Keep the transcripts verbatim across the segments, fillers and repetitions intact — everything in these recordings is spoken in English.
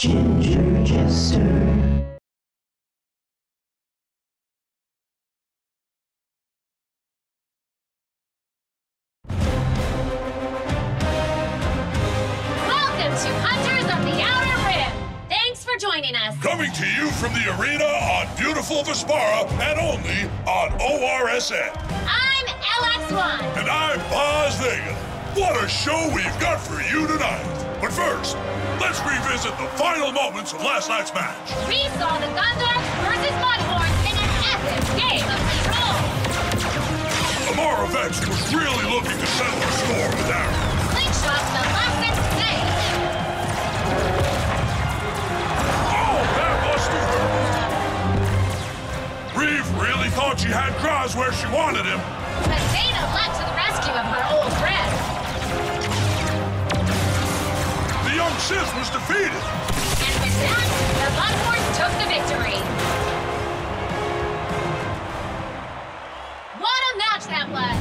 Ginger Jester. Welcome to Hunters of the Outer Rim. Thanks for joining us. Coming to you from the arena on beautiful Vespara and only on O R S N. I'm L X one. And I'm Boz Vega. What a show we've got for you tonight. But first, let's revisit the final moments of last night's match. We saw the Gundark versus Mudhorn in an epic game of control. The Marovex was really looking to settle the score with arrows. Slingshot the last thing. Oh, that must have hurt. Reeve really thought she had Graz where she wanted him. But Dana leapt to the rescue of her old friend. Sith was defeated. And with that, the Mudhorn took the victory. What a match that was!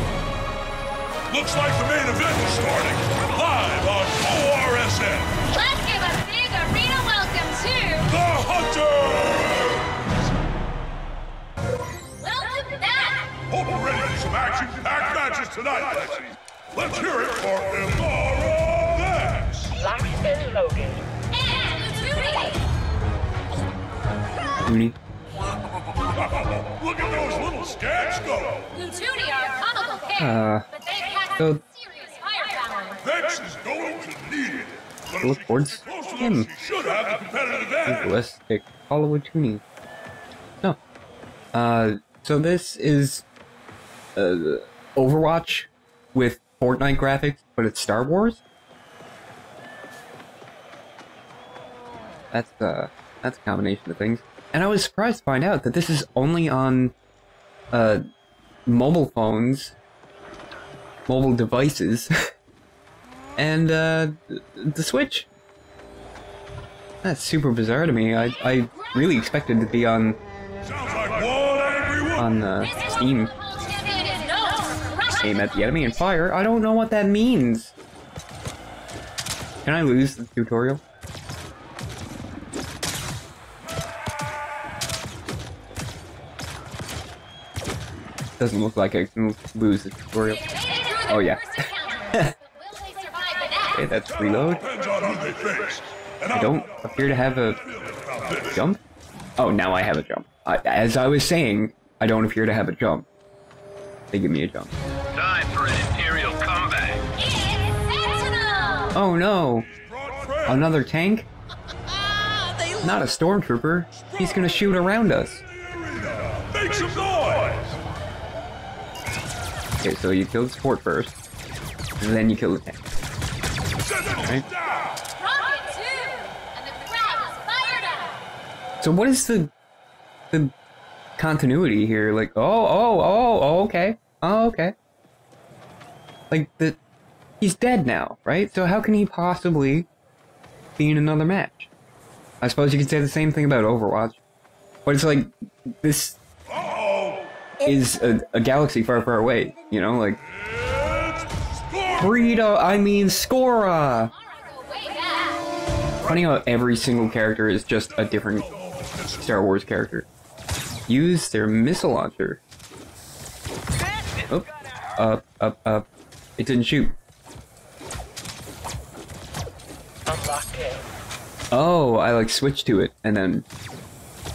Looks like the main event is starting live on O R S N. Let's give a big arena welcome to the Hunters! Welcome back! Hope we're ready for some action. Act matches tonight, Lexi. Let's hear it for tomorrow. And Logan. And Tootie! Look at those little scabs go! Tootie are comical pair, but they've had some serious firepower. Vex is going to need it! But look towards him! Should have the competitive edge! Let's pick follow a Tootie. No. Uh, so this is uh, Overwatch with Fortnite graphics, but it's Star Wars? That's uh, that's a combination of things. And I was surprised to find out that this is only on uh, mobile phones, mobile devices, and uh, the Switch. That's super bizarre to me. I, I really expected it to be on, on uh, Steam. Aim at the enemy and fire. I don't know what that means. Can I lose the tutorial? Doesn't look like I can lose the tutorial. Oh yeah. Okay, that's reload. I don't appear to have a jump. Oh, now I have a jump. I, as I was saying, I don't appear to have a jump. They give me a jump. Time for an imperial comeback. It's Sentinel. Oh no! Another tank? Not a stormtrooper. He's gonna shoot around us. Make some noise! Okay, so you kill the support first, and then you kill the tank. Right. So what is the the continuity here? Like, oh, oh, oh, oh, okay, oh, okay. Like the he's dead now, right? So how can he possibly be in another match? I suppose you could say the same thing about Overwatch, but it's like this. Is a, a galaxy far, far away, you know, like... Freedo, I mean Scora! Funny how every single character is just a different Star Wars character. Use their missile launcher. Oh, up, up, up. It didn't shoot. Oh, I like switched to it, and then...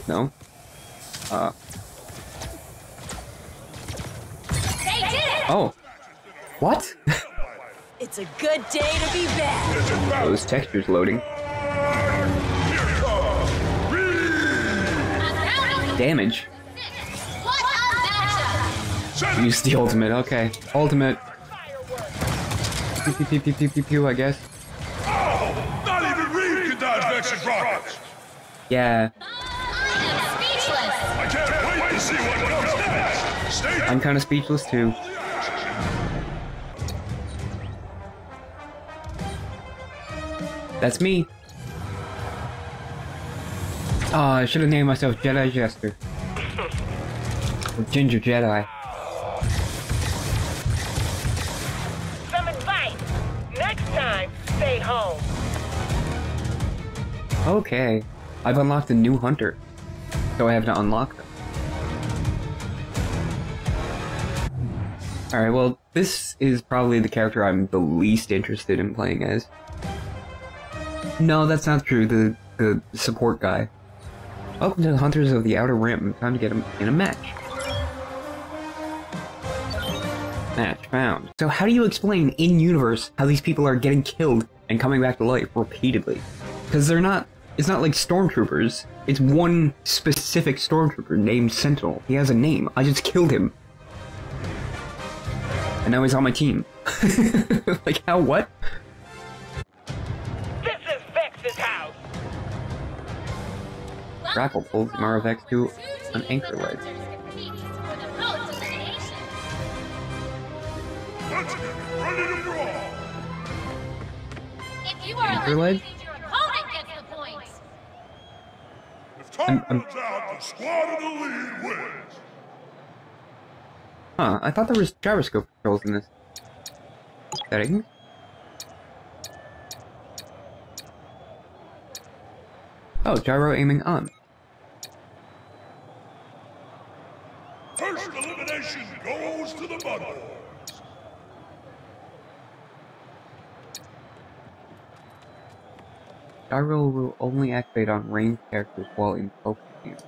No? Uh... Oh, what? It's a good day to be back. Those textures loading. Damage. Use the ultimate. Okay, ultimate. Pew pew pew pew pew pew. pew I guess. Oh, not even Reeve can dodge Vex's rockets. Yeah. I can't wait to see what comes next. I'm kind of speechless too. That's me. Oh, I should have named myself Jedi Jester. Or Ginger Jedi. Some advice. Next time, stay home. Okay, I've unlocked a new hunter, so I have to unlock them. Alright, well, this is probably the character I'm the least interested in playing as. No, that's not true, the, the support guy. Welcome to the Hunters of the Outer Rim, time to get him in a match. Match found. So how do you explain in-universe how these people are getting killed and coming back to life repeatedly? Because they're not, it's not like stormtroopers. It's one specific stormtrooper named Sentinel. He has a name. I just killed him. And now he's on my team. Like, how what? This is Vex's house! Grapple pulls Marovex to an anchor light. Anchor light? I'm, I'm... Huh, I thought there was gyroscope controls in this setting. Oh, gyro aiming on. First elimination goes to the bundle. Gyro will only activate on ranged characters while in focus mode.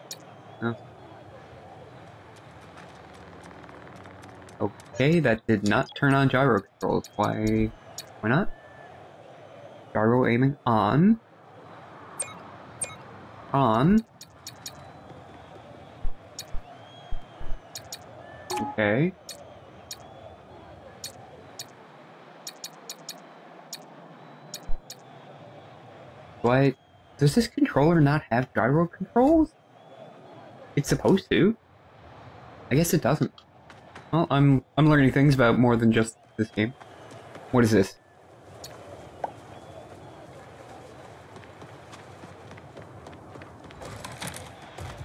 Huh? Okay, that did not turn on gyro controls. Why? Why not? Gyro aiming on. On. Okay. Why? Does this controller not have gyro controls? It's supposed to. I guess it doesn't. Well, I'm I'm learning things about more than just this game. What is this?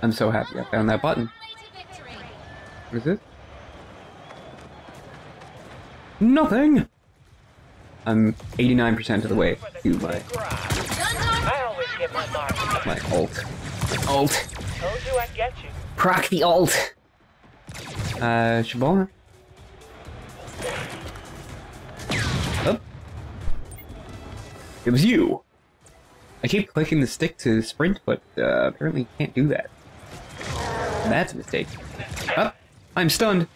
I'm so happy I found that button. What is this? Nothing. I'm eighty-nine percent of the way to my my alt. Alt. Told you I'd get you. Proc the alt. Uh, Shabona. Oh. It was you! I keep clicking the stick to sprint, but uh, apparently can't do that. That's a mistake. Oh! I'm stunned!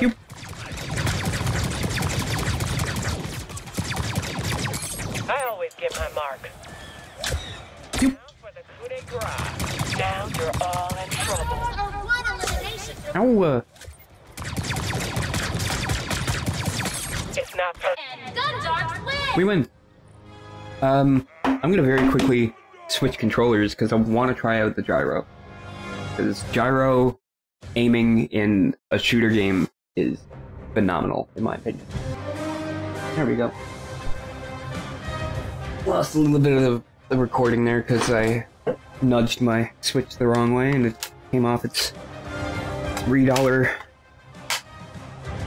You. I always get my mark. You. Now for the coup de grace. Now you're all in trouble. Ow, uh. It's not perfect. We win. Um, I'm gonna very quickly switch controllers because I want to try out the gyro. Because gyro aiming in a shooter game is phenomenal, in my opinion. There we go. Lost a little bit of the recording there because I nudged my Switch the wrong way and it came off its three dollar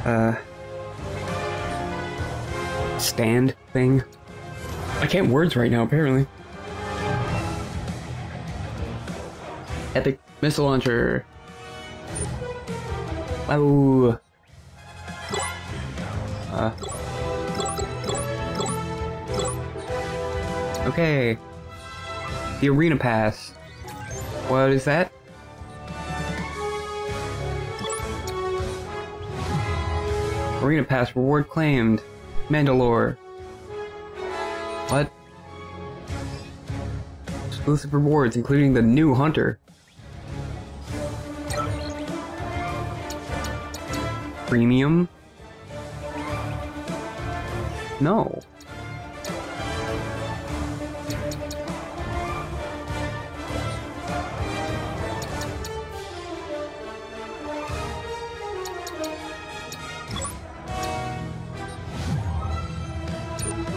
uh, stand thing. I can't words right now, apparently. Epic missile launcher. Oh. Uh. Okay. The Arena Pass. What is that? Arena Pass reward claimed. Mandalore. What? Exclusive rewards, including the new hunter. Premium? No.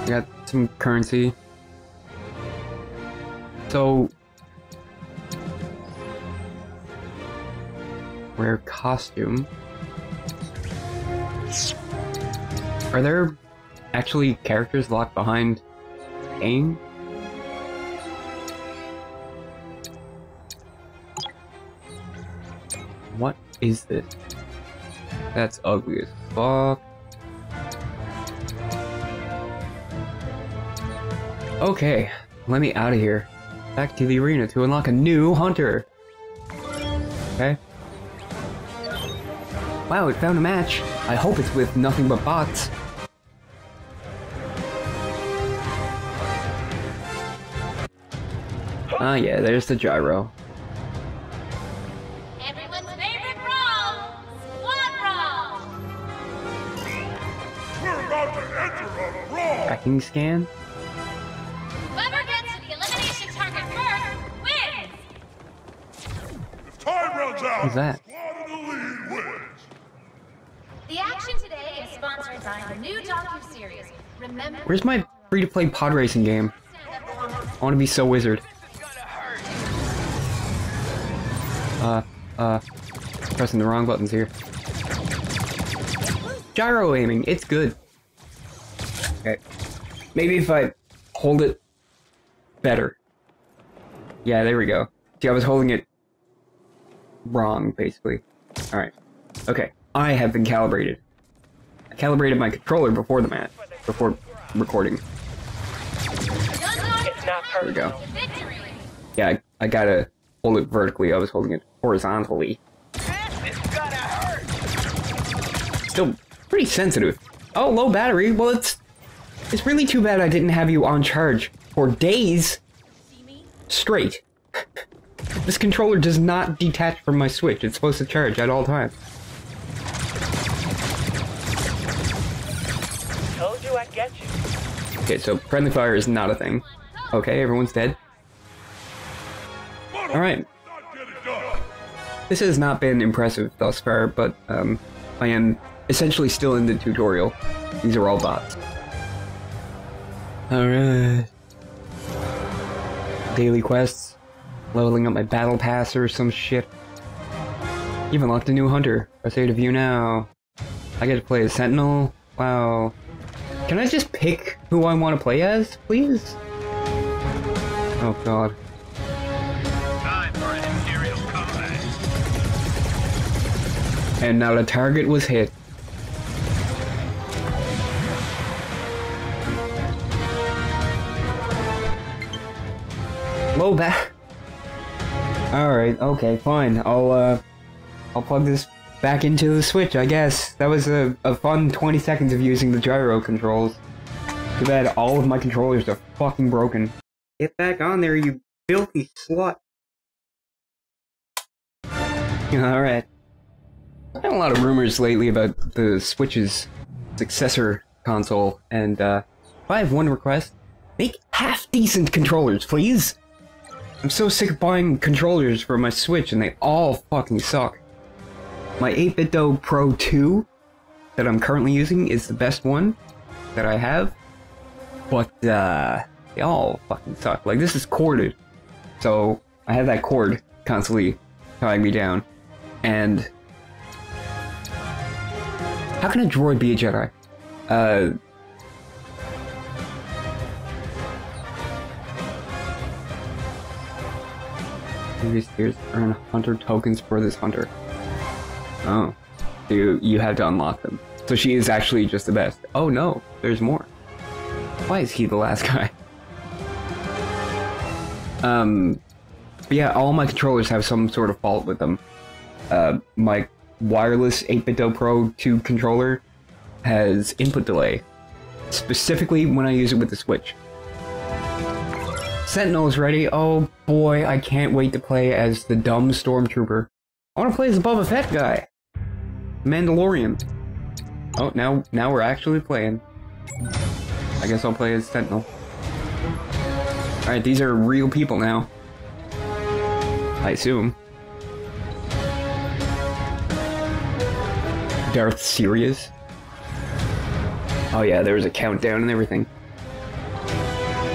Got some currency. So wear costume. Are there actually characters locked behind game? is this? That's ugly as fuck. Okay, let me out of here. Back to the arena to unlock a new hunter. Okay. Wow, it found a match. I hope it's with nothing but bots. Ah, uh, yeah, there's the gyro. Everyone's favorite brawl! Squad brawl! We're about to enter a brawl! Tracking scan? Whoever gets to the elimination target first wins! If time runs out, what's that? Squad in the lead wins! The action today is sponsored by the new docuseries. Remember. Where's my free-to-play pod racing game? I want to be so wizard. Uh, uh, pressing the wrong buttons here. Gyro aiming, it's good. Okay. Maybe if I hold it better. Yeah, there we go. See, I was holding it wrong, basically. Alright. Okay. I have been calibrated. I calibrated my controller before the match, before recording. There we go. Yeah, I, I gotta hold it vertically. I was holding it horizontally. Still pretty sensitive. Oh, low battery. Well, it's it's really too bad I didn't have you on charge for days straight. This controller does not detach from my Switch. It's supposed to charge at all times. Told you I'd get you. Okay, so friendly fire is not a thing. Okay, everyone's dead. All right. This has not been impressive thus far, but um, I am essentially still in the tutorial. These are all bots. All right. Daily quests, leveling up my battle pass or some shit. You've unlocked a new hunter. Press A to view now. I get to play as Sentinel. Wow. Can I just pick who I want to play as, please? Oh god. Time for an imperial combat. And now the target was hit. Low back. Alright, okay, fine. I'll uh I'll plug this back into the Switch, I guess. That was a, a fun twenty seconds of using the gyro controls. Too bad all of my controllers are fucking broken. Get back on there, you filthy slut. Alright. I've had a lot of rumors lately about the Switch's successor console, and uh, if I have one request, make half-decent controllers, please! I'm so sick of buying controllers for my Switch, and they all fucking suck. My eight BitDo Pro two that I'm currently using is the best one that I have, but, uh... they all fucking suck. Like, this is corded. So, I have that cord constantly tying me down. And... how can a droid be a Jedi? Uh... Previous tiers earn hunter tokens for this hunter. Oh. So you, you have to unlock them. So she is actually just the best. Oh no, there's more. Why is he the last guy? Um, yeah, all my controllers have some sort of fault with them. Uh, my wireless eight BitDo Pro two controller has input delay, specifically when I use it with the Switch. Sentinel is ready. Oh boy, I can't wait to play as the dumb stormtrooper. I want to play as the Boba Fett guy, Mandalorian. Oh, now now we're actually playing. I guess I'll play as Sentinel. Alright, these are real people now. I assume. Darth Sirius? Oh yeah, there was a countdown and everything.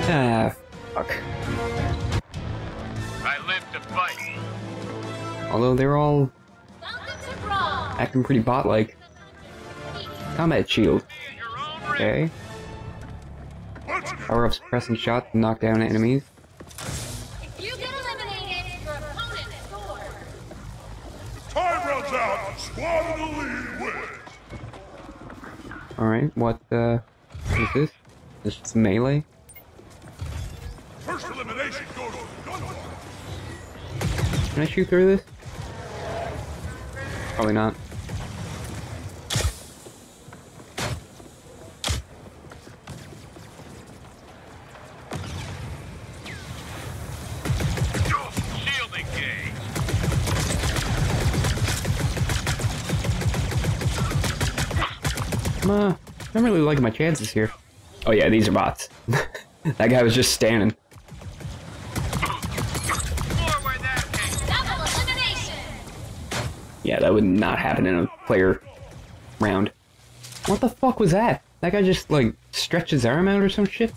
Ah, fuck. I live to fight. Although they're all acting pretty bot-like. Combat shield. Okay. Power ups, pressing shots, and knock down enemies. If you get eliminated, your opponent scores. Five rounds out, squad in the lead wins. Alright, what, uh, what is this? This is melee? First elimination goes to Gundark. Can I shoot through this? Probably not. Uh, I'm really liking my chances here. Oh yeah, these are bots. That guy was just standing. Yeah, that would not happen in a player round. What the fuck was that? That guy just like stretched his arm out or some shit?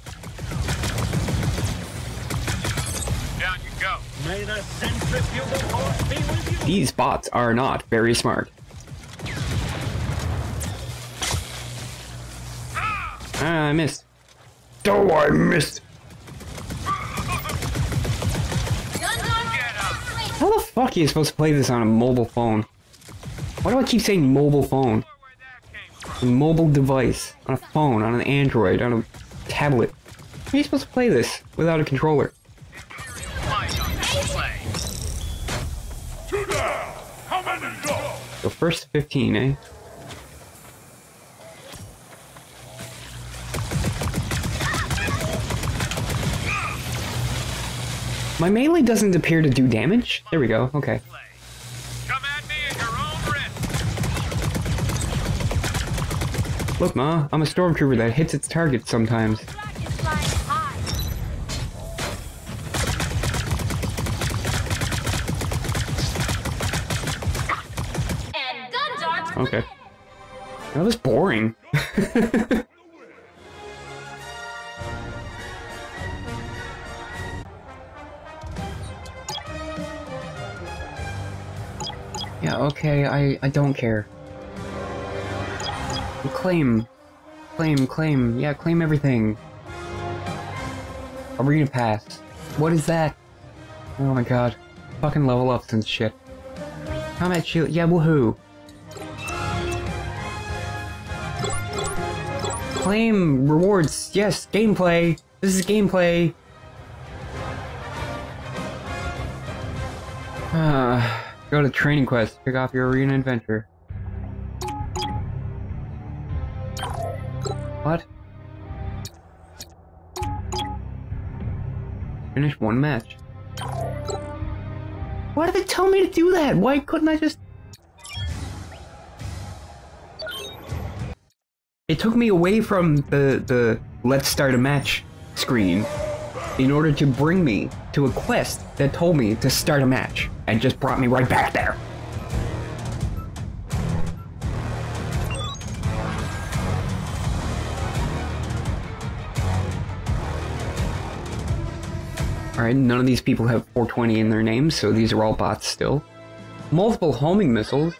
Down you go. May the centrifugal force be with you. These bots are not very smart. Ah, I missed. Oh, I missed. How the fuck are you supposed to play this on a mobile phone? Why do I keep saying mobile phone? A mobile device. On a phone, on an Android, on a tablet. How are you supposed to play this without a controller? So first fifteen, eh? My melee doesn't appear to do damage. There we go. Okay. Come at me at your own risk. Look, Ma, I'm a stormtrooper that hits its target sometimes. Okay. That was boring. Yeah, okay, I, I don't care. Claim. Claim, claim. Yeah, claim everything. Arena Pass. What is that? Oh my god. Fucking level ups and shit. Combat shield. Yeah, woohoo. Claim rewards. Yes, gameplay. This is gameplay. Ah. Uh. Go to training quest, pick off your arena adventure. What? Finish one match. Why did they tell me to do that? Why couldn't I just... It took me away from the, the let's start a match screen in order to bring me to a quest that told me to start a match. And just brought me right back there. Alright, none of these people have four twenty in their names, so these are all bots still. Multiple homing missiles.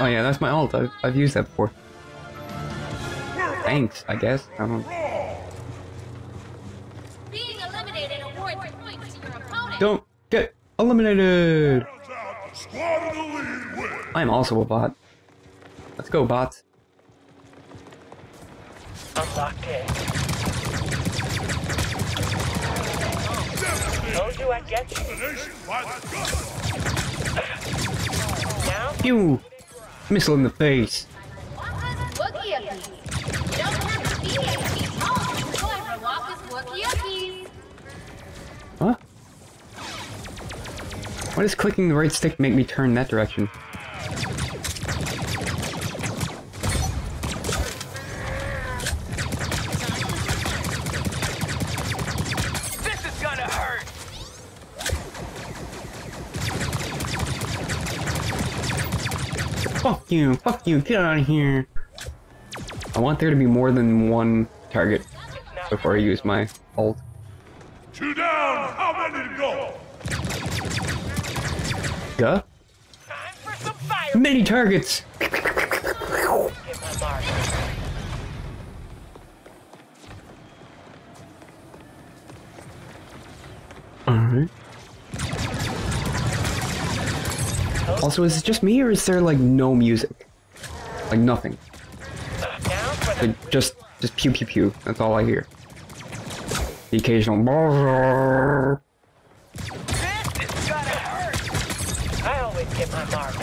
Oh yeah, that's my ult. I've, I've used that before. Thanks, I guess. I don't Don't get... eliminated! I'm also a bot. Let's go, bots. I'm locked in. Told you I'd get you. Phew! Missile in the face. Huh? Why does clicking the right stick make me turn that direction? This is gonna hurt. Fuck you, fuck you, get out of here. I want there to be more than one target before I use my ult. Two down, how many to go? Time for some fire. Many targets. Alright. Also, is it just me or is there like no music? Like nothing. Like just just pew pew pew. That's all I hear. The occasional brrrr. I always get my mark.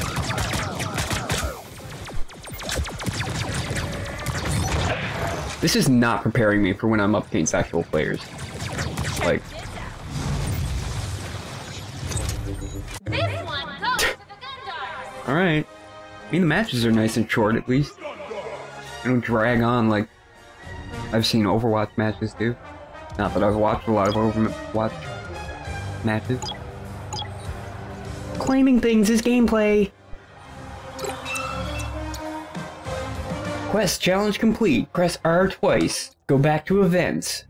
This is not preparing me for when I'm up against actual players. Like alright. I mean, the matches are nice and short, at least. They don't drag on like I've seen Overwatch matches do. Not that I've watched a lot of Overwatch matches. Claiming things is gameplay! Quest challenge complete. Press R twice. Go back to events.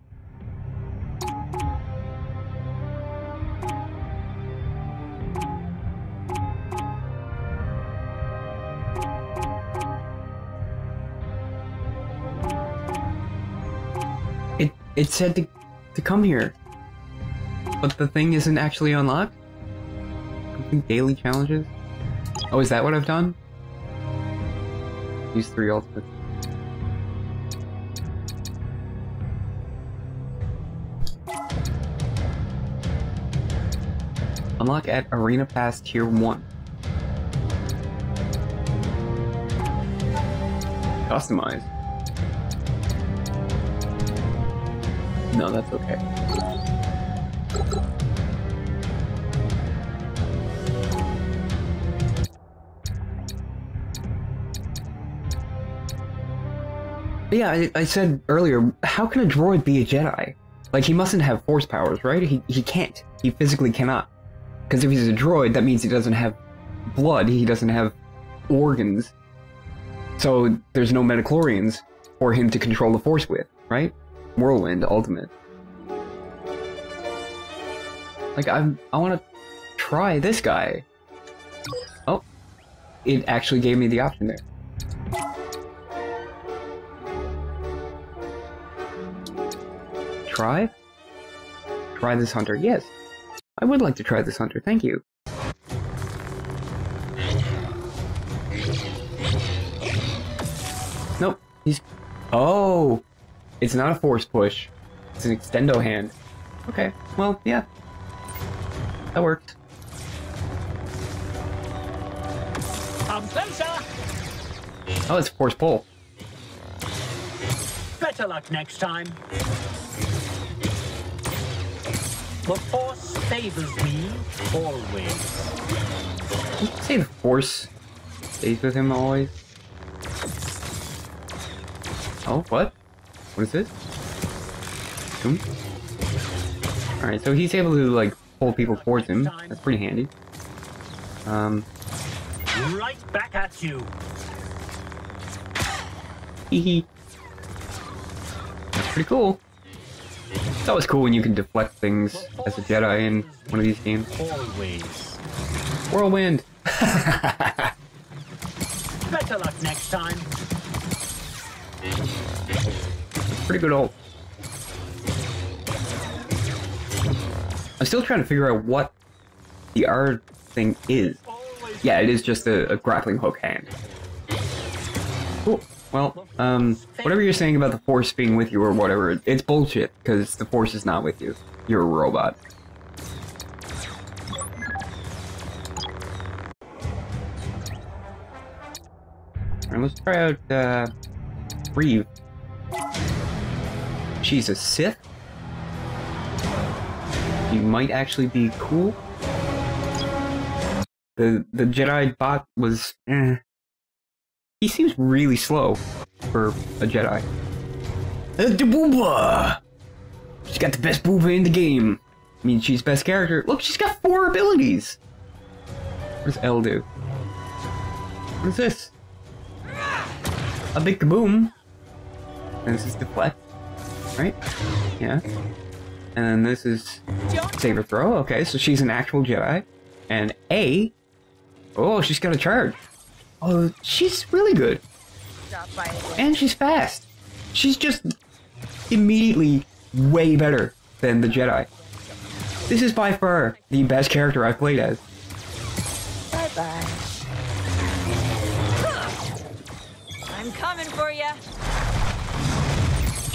It said to, to come here, but the thing isn't actually unlocked? Daily challenges? Oh, is that what I've done? These three ultimates. Unlock at Arena Pass Tier one. Customize. No, that's okay. Yeah, I, I said earlier, how can a droid be a Jedi? Like, he mustn't have force powers, right? He, he can't. He physically cannot. Because if he's a droid, that means he doesn't have blood, he doesn't have organs. So there's no midichlorians for him to control the force with, right? Whirlwind Ultimate. Like, I'm, I want to try this guy. Oh, it actually gave me the option there. Try? Try this hunter. Yes, I would like to try this hunter. Thank you. Nope. He's. Oh. It's not a force push. It's an extendo hand. Okay, well, yeah. That worked. Oh, it's a force pull. Better luck next time. The force favors me always. Did you say the force stays with him always? Oh, what? What is this? Boom. Alright, so he's able to, like, pull people towards him. That's pretty handy. Um. Right back at you. Hehe. That's pretty cool. It's always cool when you can deflect things as a Jedi in one of these games. Always. Whirlwind! Better luck next time. Pretty good ult. I'm still trying to figure out what the R thing is. Yeah, it is just a, a grappling hook hand. Cool. Well, um, whatever you're saying about the force being with you or whatever, it's bullshit, because the force is not with you. You're a robot. Alright, let's try out, uh, Reeve. She's a Sith. You might actually be cool. The the Jedi bot was eh. He seems really slow for a Jedi. It's the Booba! She's got the best Booba in the game. I mean, she's best character. Look, she's got four abilities. What does L do? What is this? A big kaboom. And this is deflect. Right? Yeah. And then this is saber throw. Okay, so she's an actual Jedi. And A. Oh, she's got a charge. Oh, she's really good. And she's fast. She's just immediately way better than the Jedi. This is by far the best character I've played as. Bye bye.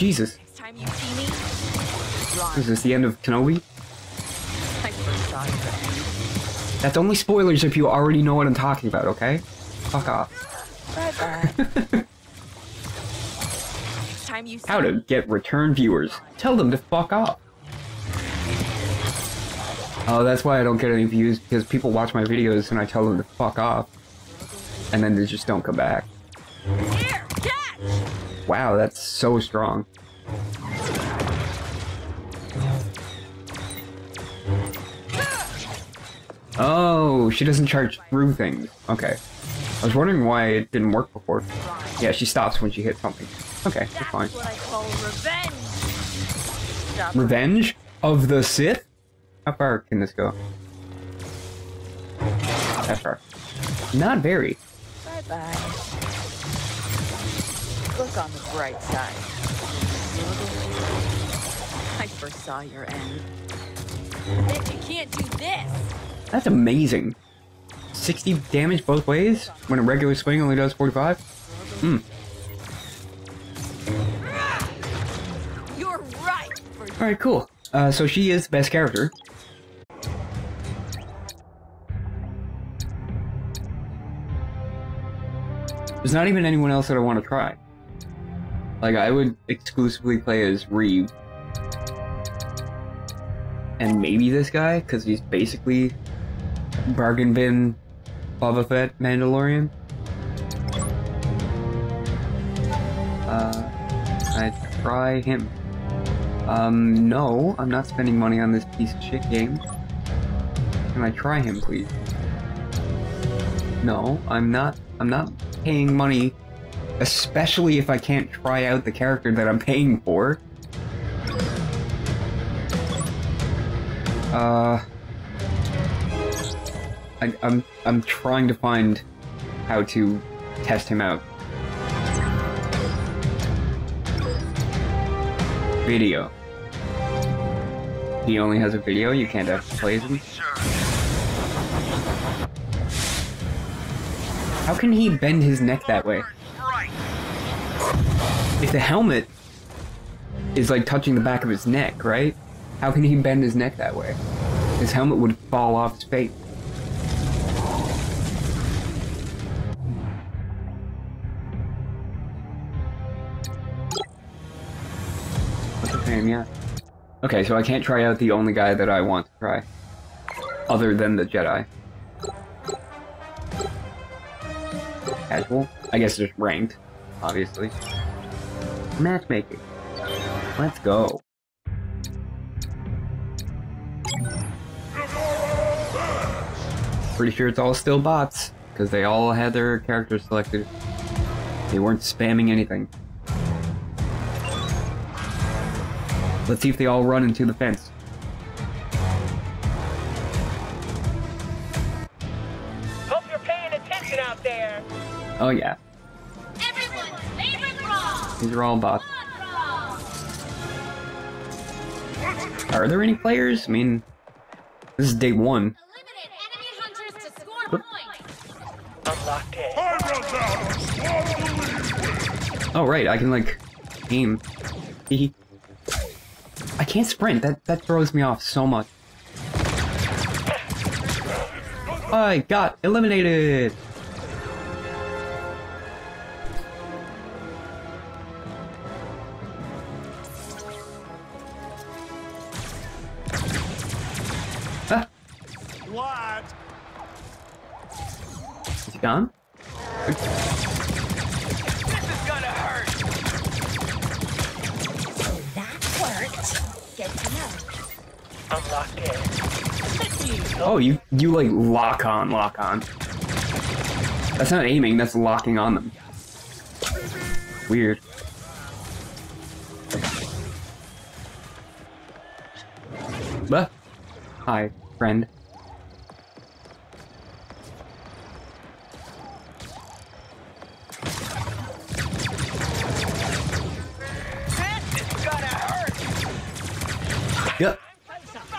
Jesus. Next time you see me, run. Is this the end of Kenobi? I forgot that. That's only spoilers if you already know what I'm talking about, okay? Fuck off. Bye-bye. Next time you see How to get return viewers. Tell them to fuck off. Oh, that's why I don't get any views, because people watch my videos and I tell them to fuck off. And then they just don't come back. Here, catch! Wow, that's so strong. Oh, she doesn't charge through things. Okay. I was wondering why it didn't work before. Yeah, she stops when she hits something. Okay, that's fine. That's what I call revenge. Revenge of the Sith? How far can this go? That far. Not very. Bye-bye. Look on the bright side. I foresaw your end. Bet you can't do this. That's amazing. sixty damage both ways when a regular swing only does forty-five? Hmm. You're right. Alright, cool. Uh, so she is the best character. There's not even anyone else that I want to try. Like, I would exclusively play as Reeve. And maybe this guy, because he's basically Bargain Bin Boba Fett Mandalorian. Uh, I'd try him. Um, no, I'm not spending money on this piece of shit game. Can I try him, please? No, I'm not, I'm not paying money. Especially if I can't try out the character that I'm paying for. Uh, I, I'm I'm trying to find how to test him out. Video. He only has a video. You can't have plays him. How can he bend his neck that way? If the helmet is like touching the back of his neck, right? How can he bend his neck that way? His helmet would fall off his face. What's the name? Yeah. Okay, so I can't try out the only guy that I want to try, other than the Jedi. Casual? I guess just ranked, obviously. Matchmaking. Let's go. Pretty sure it's all still bots, because they all had their characters selected. They weren't spamming anything. Let's see if they all run into the fence. Hope you're paying attention out there. Oh yeah. These are all bots. Are there any players? I mean, this is day one. Eliminate enemy hunters to score points. Oh right, I can like aim. I can't sprint. That that throws me off so much. I got eliminated. Gone? This is gonna hurt. So that worked. Get to know. I'm locked in. Oh, you you like lock on, lock on. That's not aiming. That's locking on them. Weird. Bah. Hi, friend.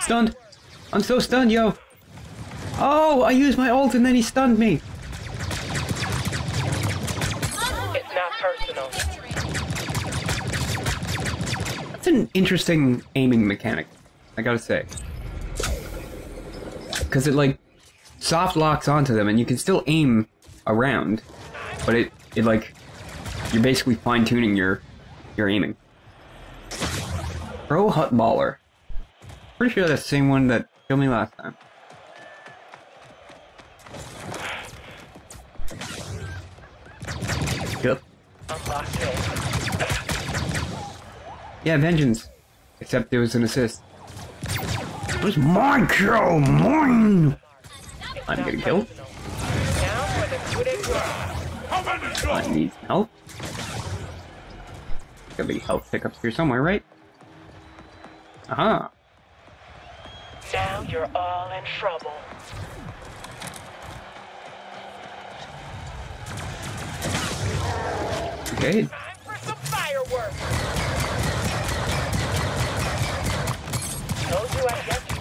Stunned. I'm so stunned, yo. Oh, I used my ult and then he stunned me. It's not personal. That's an interesting aiming mechanic, I gotta say. Because it, like, soft locks onto them, and you can still aim around, but it, it like, you're basically fine-tuning your, your aiming. Pro Hut Baller. Pretty sure that's the same one that killed me last time. Yep. Yeah, vengeance. Except there was an assist. It was my kill! Mine! I'm gonna kill. I need help. There's gotta be health pickups here somewhere, right? Aha! Now you're all in trouble. Okay. Time for some fireworks. Told you I get you.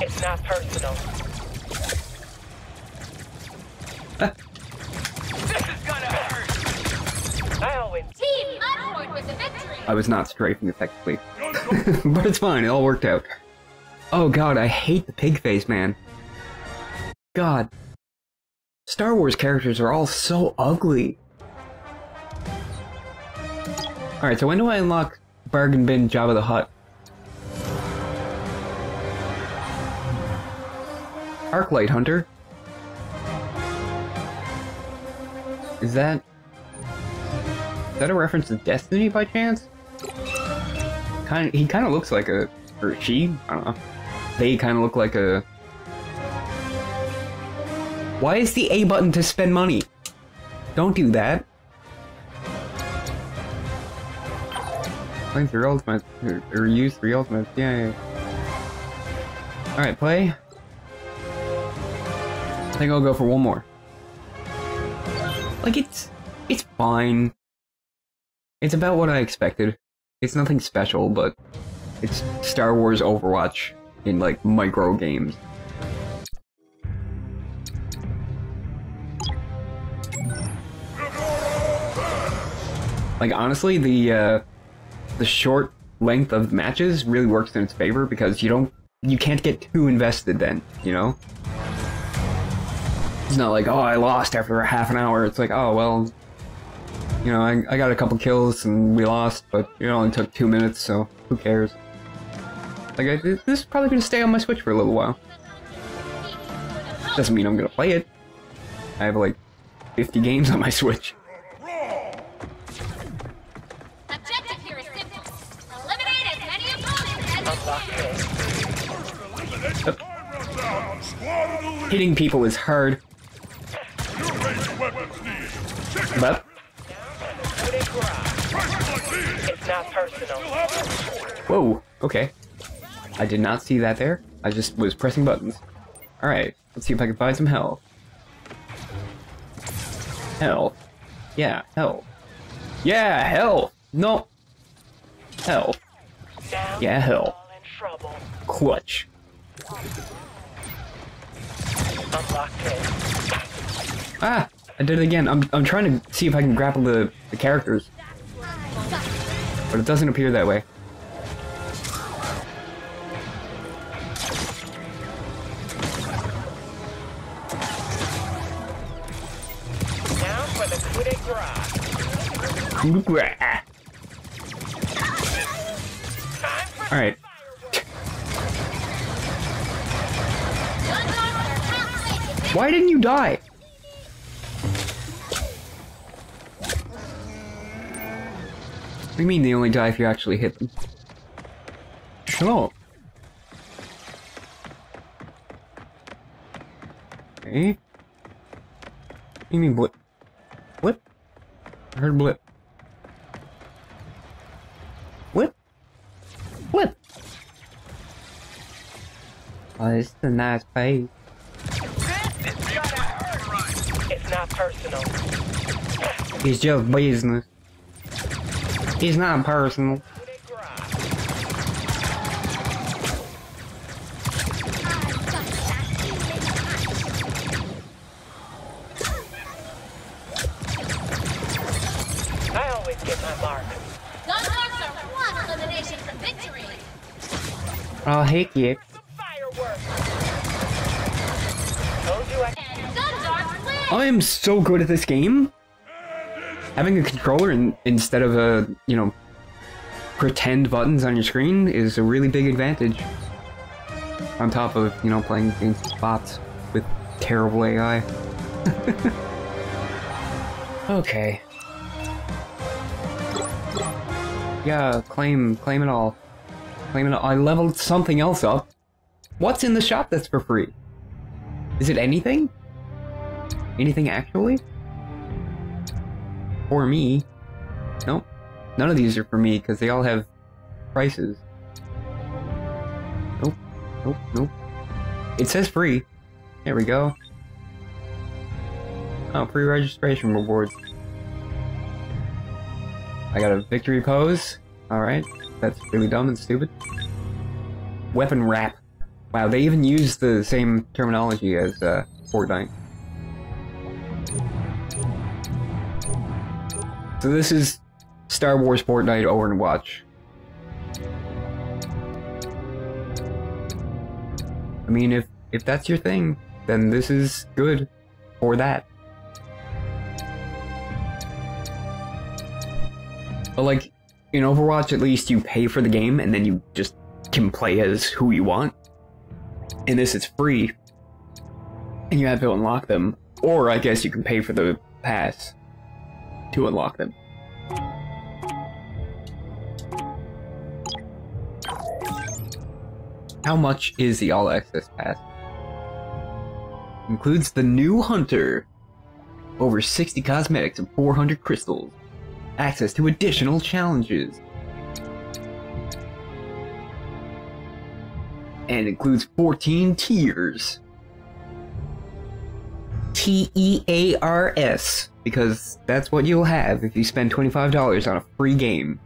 It's not personal. Ah. This is gonna hurt. I always team upward with the victory. I was not strafing effectively, but it's fine. It all worked out. Oh god, I hate the pig face, man. God, Star Wars characters are all so ugly. Alright, so when do I unlock Bargain Bin Jabba the Hutt? Arc Light Hunter? Is that... Is that a reference to Destiny by chance? Kind of, he kind of looks like a... Or she? I don't know. They kind of look like a... Why is the A button to spend money? Don't do that. Play three ultimates, or, or use three ultimates, yeah, yeah. Alright, play. I think I'll go for one more. Like, it's... it's fine. It's about what I expected. It's nothing special, but... it's Star Wars Overwatch in, like, micro games. Like, honestly, the, uh... the short length of matches really works in its favor because you don't, you can't get too invested then, you know? It's not like, oh, I lost after a half an hour. It's like, oh, well, you know, I, I got a couple kills and we lost, but it only took two minutes, so who cares? Like, I, this is probably going to stay on my Switch for a little while. Doesn't mean I'm going to play it. I have, like, fifty games on my Switch. Hitting people is hard. But it's not personal. Whoa, okay. I did not see that there. I just was pressing buttons. Alright, let's see if I can find some health. Health. Yeah, health. Yeah, health! No! Health. Yeah, health. Clutch. Ah! I did it again. I'm, I'm trying to see if I can grapple the, the characters. But it doesn't appear that way. Now for the coup de grace. Coup de grace. Alright. Why didn't you die? What do you mean they only die if you actually hit them? Sure. Okay. What do you mean blip? Blip? I heard blip. Blip? Blip! Oh, this is a nice place. It's not personal. It's just business. It's not personal. I always get my mark. Gundark are one elimination I'll hate you. I am so good at this game. Having a controller in, instead of a, you know, pretend buttons on your screen is a really big advantage. On top of, you know, playing against bots with terrible A I. Okay. Yeah, claim, claim it all. Claim it all. I leveled something else up. What's in the shop that's for free? Is it anything? Anything actually? For me? Nope. None of these are for me because they all have prices. Nope. Nope. Nope. It says free. There we go. Oh, free registration rewards. I got a victory pose. Alright. That's really dumb and stupid. Weapon wrap. Wow, they even use the same terminology as uh, Fortnite. So this is Star Wars, Fortnite, Overwatch. I mean, if if that's your thing, then this is good for that. But like, in Overwatch at least you pay for the game and then you just can play as who you want. In this it's free. And you have to unlock them. Or I guess you can pay for the pass to unlock them. How much is the All Access Pass? Includes the new Hunter, over sixty cosmetics and four hundred crystals, access to additional challenges, and includes fourteen tiers. T E A R S, because that's what you'll have if you spend twenty-five dollars on a free game.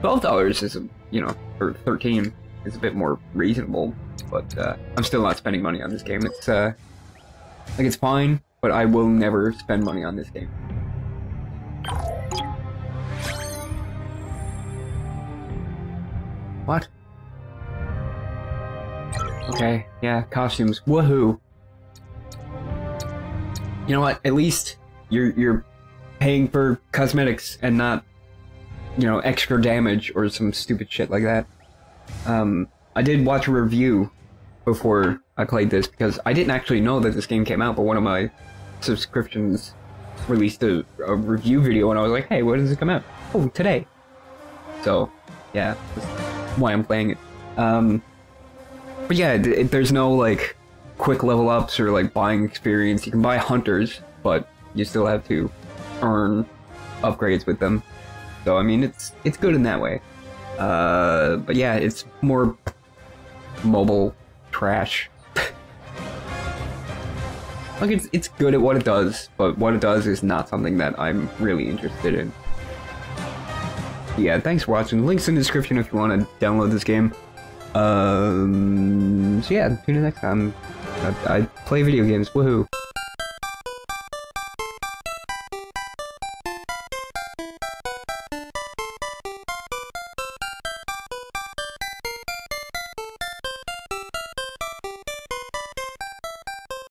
twelve dollars is, a, you know, or thirteen dollars is a bit more reasonable, but uh, I'm still not spending money on this game. It's, uh, like, it's fine, but I will never spend money on this game. What? Okay, yeah, costumes. Woohoo! You know what? At least you're you're paying for cosmetics and not, you know, extra damage or some stupid shit like that. Um, I did watch a review before I played this because I didn't actually know that this game came out, but one of my subscriptions released a, a review video and I was like, hey, when does it come out? Oh, today. So, yeah, that's why I'm playing it. Um, but yeah, it, there's no, like, quick level ups or, like, buying experience. You can buy hunters, but you still have to earn upgrades with them. So, I mean, it's it's good in that way. Uh, but yeah, it's more mobile trash. Like, it's, it's good at what it does, but what it does is not something that I'm really interested in. Yeah, thanks for watching. Links in the description if you want to download this game. Um, so yeah, tune in next time. I, I play video games, woohoo.